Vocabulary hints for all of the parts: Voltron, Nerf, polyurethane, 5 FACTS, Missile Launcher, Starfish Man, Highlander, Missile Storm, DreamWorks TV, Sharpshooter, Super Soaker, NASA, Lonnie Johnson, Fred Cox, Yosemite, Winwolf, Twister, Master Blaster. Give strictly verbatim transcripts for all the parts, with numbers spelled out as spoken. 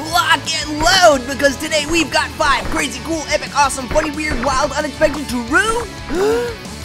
Lock and load, because today we've got five crazy, cool, epic, awesome, funny, weird, wild, unexpected, true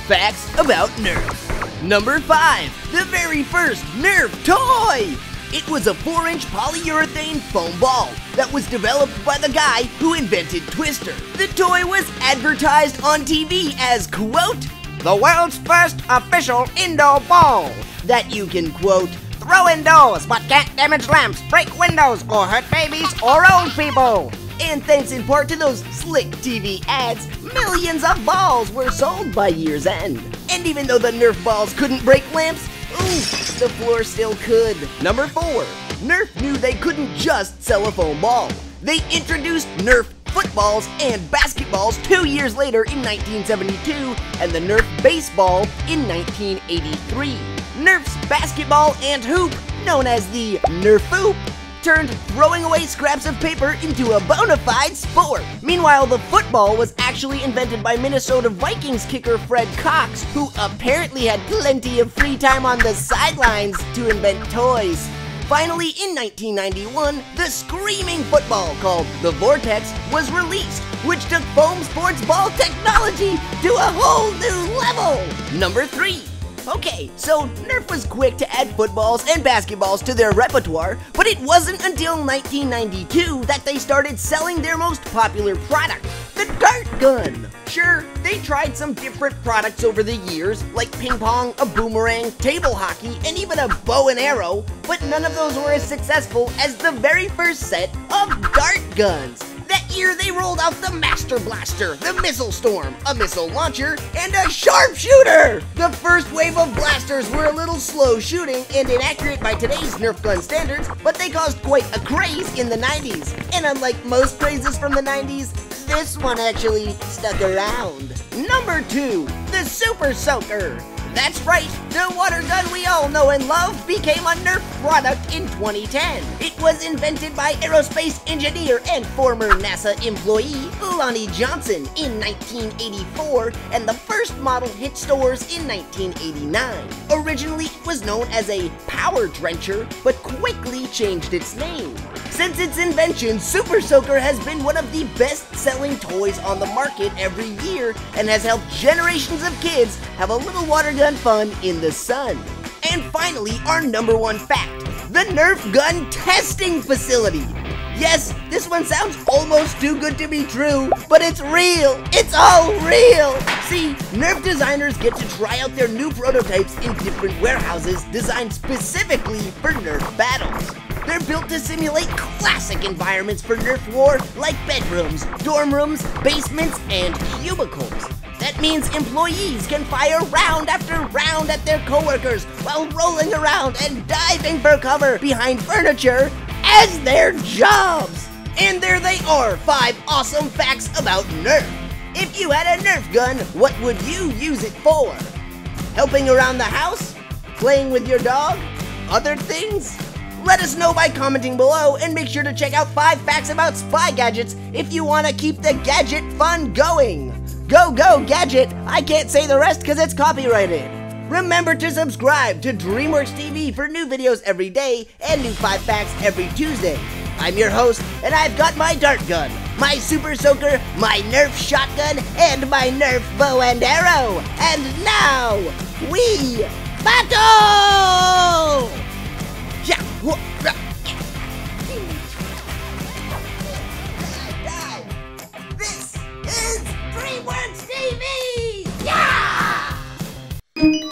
facts about Nerf. Number five, the very first Nerf toy. It was a four inch polyurethane foam ball that was developed by the guy who invented Twister. The toy was advertised on T V as, quote, the world's first official indoor ball that you can, quote, throw indoors but can't damage lamps, break windows, or hurt babies or old people. And thanks in part to those slick T V ads, millions of balls were sold by year's end. And even though the Nerf balls couldn't break lamps, ooh, the floor still could. Number four, Nerf knew they couldn't just sell a foam ball. They introduced Nerf footballs and basketballs two years later in nineteen seventy-two and the Nerf baseball in nineteen eighty-three. Nerf's basketball and hoop, known as the Nerf Hoop, turned throwing away scraps of paper into a bona fide sport. Meanwhile, the football was actually invented by Minnesota Vikings kicker Fred Cox, who apparently had plenty of free time on the sidelines to invent toys. Finally, in nineteen ninety-one, the screaming football called the Vortex was released, which took foam sports ball technology to a whole new level. Number three. Okay, so Nerf was quick to add footballs and basketballs to their repertoire, but it wasn't until nineteen ninety-two that they started selling their most popular product, the dart gun. Sure, they tried some different products over the years, like ping pong, a boomerang, table hockey, and even a bow and arrow, but none of those were as successful as the very first set of dart guns. That year they rolled out the Master Blaster, the Missile Storm, a Missile Launcher, and a Sharpshooter! The first wave of blasters were a little slow shooting and inaccurate by today's Nerf gun standards, but they caused quite a craze in the nineties. And unlike most crazes from the nineties, this one actually stuck around. Number two, the Super Soaker. That's right, the water gun we all know and love became a Nerf product in twenty ten. It was invented by aerospace engineer and former NASA employee Lonnie Johnson in nineteen eighty-four, and the first model hit stores in nineteen eighty-nine. Originally, it was known as a power drencher, but quickly changed its name. Since its invention, Super Soaker has been one of the best-selling toys on the market every year and has helped generations of kids have a little water gun fun in the sun. And finally, our number one fact, the Nerf gun testing facility. Yes, this one sounds almost too good to be true, but it's real. It's all real. See, Nerf designers get to try out their new prototypes in different warehouses designed specifically for Nerf battles. They're built to simulate classic environments for Nerf war, like bedrooms, dorm rooms, basements, and cubicles. That means employees can fire round after round at their coworkers while rolling around and diving for cover behind furniture as their jobs. And there they are, five awesome facts about Nerf. If you had a Nerf gun, what would you use it for? Helping around the house? Playing with your dog? Other things? Let us know by commenting below, and make sure to check out five facts about spy gadgets if you want to keep the gadget fun going. Go, go, gadget! I can't say the rest because it's copyrighted. Remember to subscribe to DreamWorks T V for new videos every day and new five facts every Tuesday. I'm your host, and I've got my dart gun, my Super Soaker, my Nerf shotgun, and my Nerf bow and arrow. And now, we battle! This is DreamWorks T V! Yeah!